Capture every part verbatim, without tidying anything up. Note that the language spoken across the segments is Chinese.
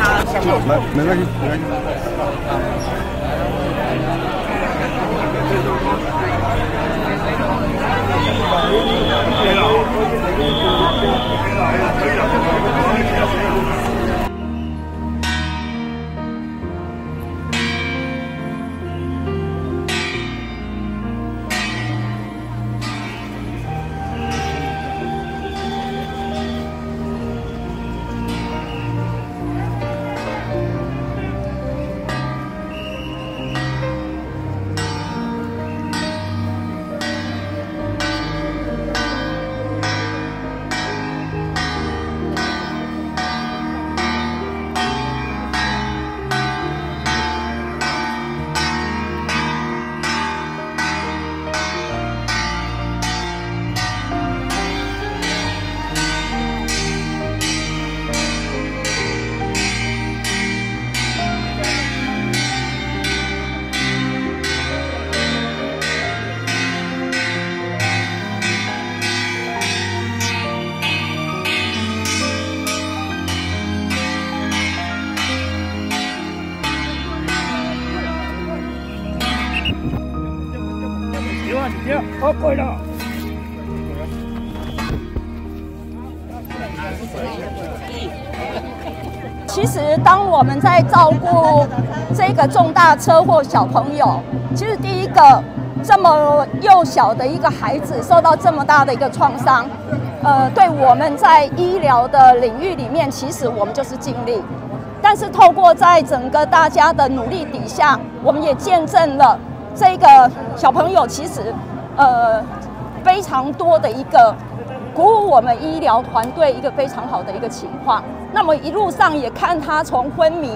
好，下面。没没问题，没问题。好快乐！其实，当我们在照顾这个重大车祸小朋友，其实第一个，这么幼小的一个孩子受到这么大的一个创伤，呃，对我们在医疗的领域里面，其实我们就是尽力。但是，透过在整个大家的努力底下，我们也见证了这个小朋友其实。 呃，非常多的一个鼓舞我们医疗团队一个非常好的一个情况。那么一路上也看他从昏迷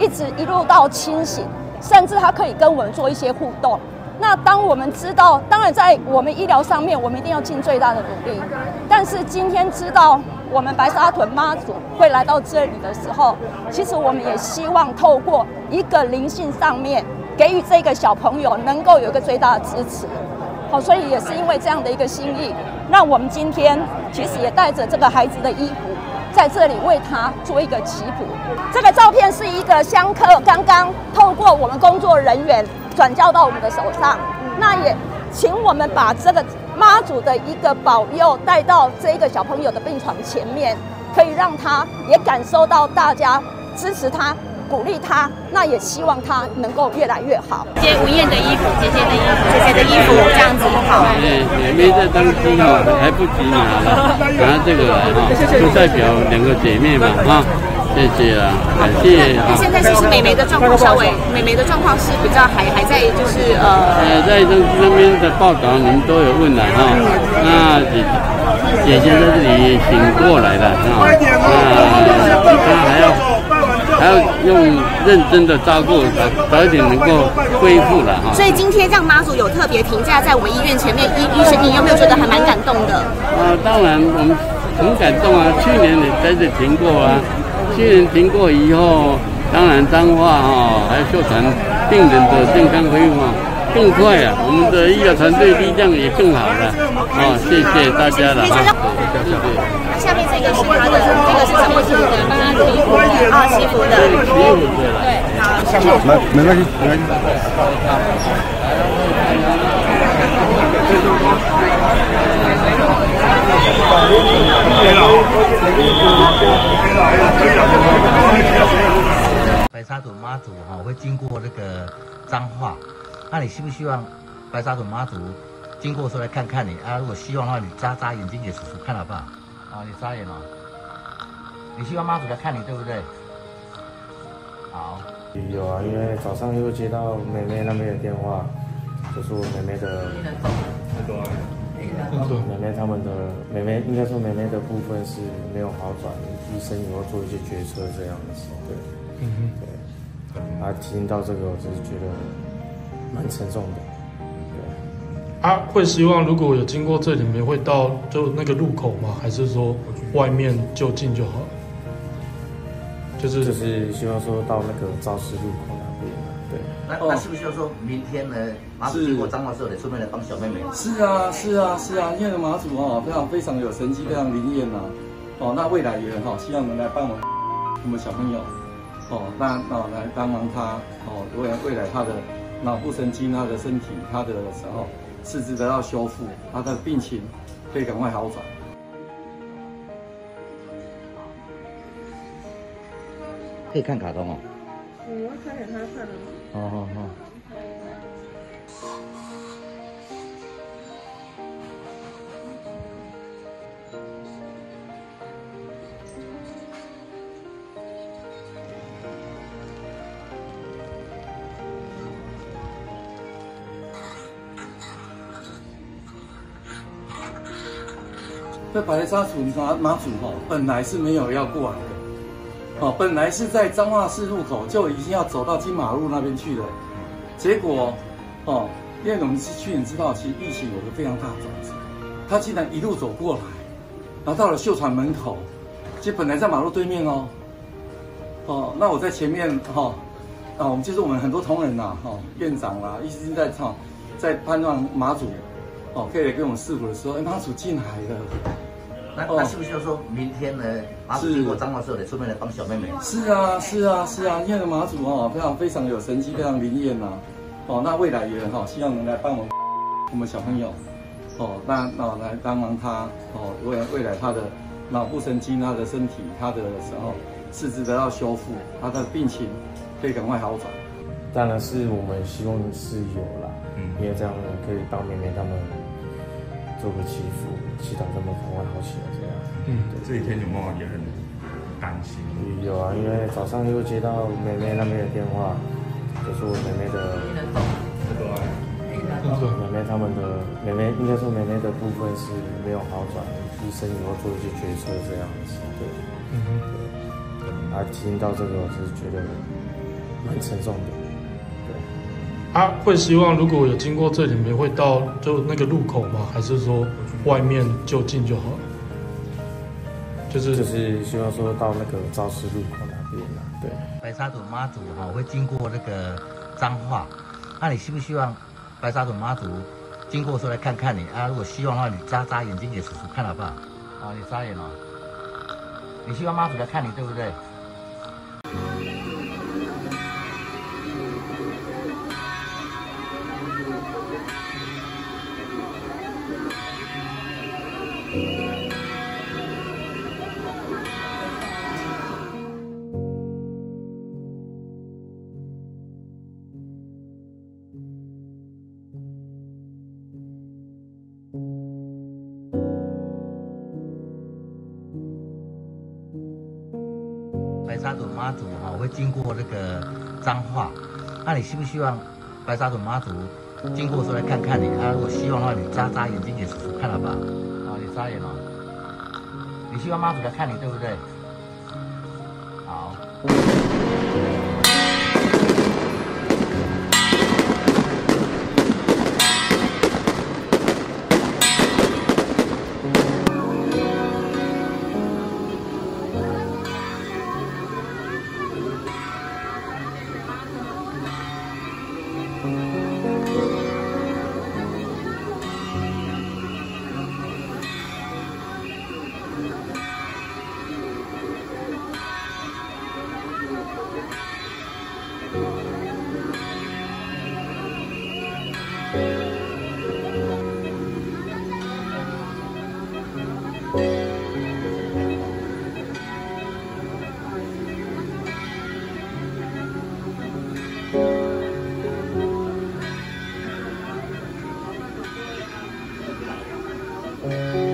一直一路到清醒，甚至他可以跟我们做一些互动。那当我们知道，当然在我们医疗上面，我们一定要尽最大的努力。但是今天知道我们白沙屯妈祖会来到这里的时候，其实我们也希望透过一个灵性上面给予这个小朋友能够有一个最大的支持。 好，所以也是因为这样的一个心意，那我们今天其实也带着这个孩子的衣服，在这里为他做一个祈福。这个照片是一个香客刚刚透过我们工作人员转交到我们的手上，那也请我们把这个妈祖的一个保佑带到这个小朋友的病床前面，可以让他也感受到大家支持他。 鼓励他，那也希望他能够越来越好。接吴燕的衣服，姐姐的衣服，姐姐的衣服，这样子好。对，妹妹这东西哈还不及拿了，拿这个哈，就代表两个姐妹嘛啊，谢谢啊，感谢。那现在其实妹妹的状况稍微，妹妹的状况是比较还还在就是呃。呃，在这那边的报道您都有问了哈，那姐姐姐在这里请过来了啊，那她还要。 还要用认真的照顾，早一点能够恢复了哈。所以今天让妈祖有特别评价在我们医院前面，医医生你有没有觉得还蛮感动的？啊，当然我们很感动啊！去年也在这停过啊，去年停过以后，当然彰化哈、哦，还有秀传病人的健康恢复啊，更快啊！我们的医疗团队力量也更好了啊、哦！谢谢大家了啊！谢谢。 下面这个是他的，这个是什么？是的，帮他提壶的，啊，提壶的，对，好，下面没没关系，没关系。白沙屯妈祖哈、哦、会经过那个彰化，那你希不希望白沙屯妈祖经过的时候来看看你啊？如果希望的话，你眨眨眼睛给叔叔看好不好？ 啊、哦，你眨眼哦！你希望妈祖来看你，对不对？好。有啊，因为早上又接到妹妹那边的电话，就是妹妹的，妹妹他们的妹妹，应该说妹妹的部分是没有好转，医生也会做一些决策这样子，对。嗯哼，啊，听到这个我就是觉得蛮沉重的。对，啊，会希望如果有经过这里面会到就那个路口吗？还是说外面就近就好？就是就是希望说到那个肇事路口那边啊。对，那那是不是就说明天呢？马祖经过彰化之后，你顺便来帮小妹妹？是啊，是啊，是啊，因为马祖哦，非常非常有神迹，非常灵验啊。哦，那未来也很好，希望能来帮我们我们小朋友。 哦，那哦来帮忙他哦，未来未来他的脑部神经、他的身体、他的哦四肢得到修复，他的病情可以赶快好转。可以看卡通哦。嗯，我看给他看了。哦哦哦。这白沙屯马马祖吼、哦，本来是没有要过来的，哦，本来是在彰化市路口就已经要走到金马路那边去了，结果，哦，因为我们去年知道，其实疫情有个非常大转折，他竟然一路走过来，然后到了秀传门口，其实本来在马路对面哦，哦，那我在前面哈、哦，啊，我们就是我们很多同仁呐、啊，哈、哦，院长啦、啊，一直在唱，在盼望马祖。 哦，可以跟我们市府说，哎、欸，马祖进来了。那、哦、那是不是就说明天呢？马祖经过彰化之后，你顺便来帮小妹妹？是啊，是啊，是啊，因为马祖哦，非常非常有神迹，非常灵验呐。哦，那未来也很好，希望能来帮我们我们小朋友。哦，那哦来帮忙他。哦，未来未来他的脑部神经、他的身体、他的哦四肢得到修复，他的病情可以赶快好转。当然是我们希望是有啦，嗯，因为这样可以帮妹妹他们。 做个祈福，祈祷他们赶快好起来，这样。嗯，这几天有没有也很担心？有啊，因为早上又接到妹妹那边的电话，就是我妹妹的，妹妹他们的妹妹，应该说妹妹的部分是没有好转，医生以后做一些决策这样子，对。嗯哼。啊，听到这个我是觉得蛮沉重的。 啊，会希望如果有经过这里面会到就那个路口吗？还是说外面就近就好？就是就是希望说到那个肇事路口那边啦、啊。对，白沙屯妈祖哈、哦、会经过那个彰化，那、啊、你希不希望白沙屯妈祖经过的时候来看看你啊？如果希望的话，你眨眨眼睛给叔叔看好不好？啊，你眨眼哦。你希望妈祖来看你，对不对？ 白沙屯妈祖哈、哦、会经过那个彰化，那、啊、你希不希望白沙屯妈祖经过的时候来看看你？啊，如果希望的话，你眨眨眼睛给叔叔看好不好？啊，你眨眼哦。你希望妈祖来看你，对不对？好。Thank you.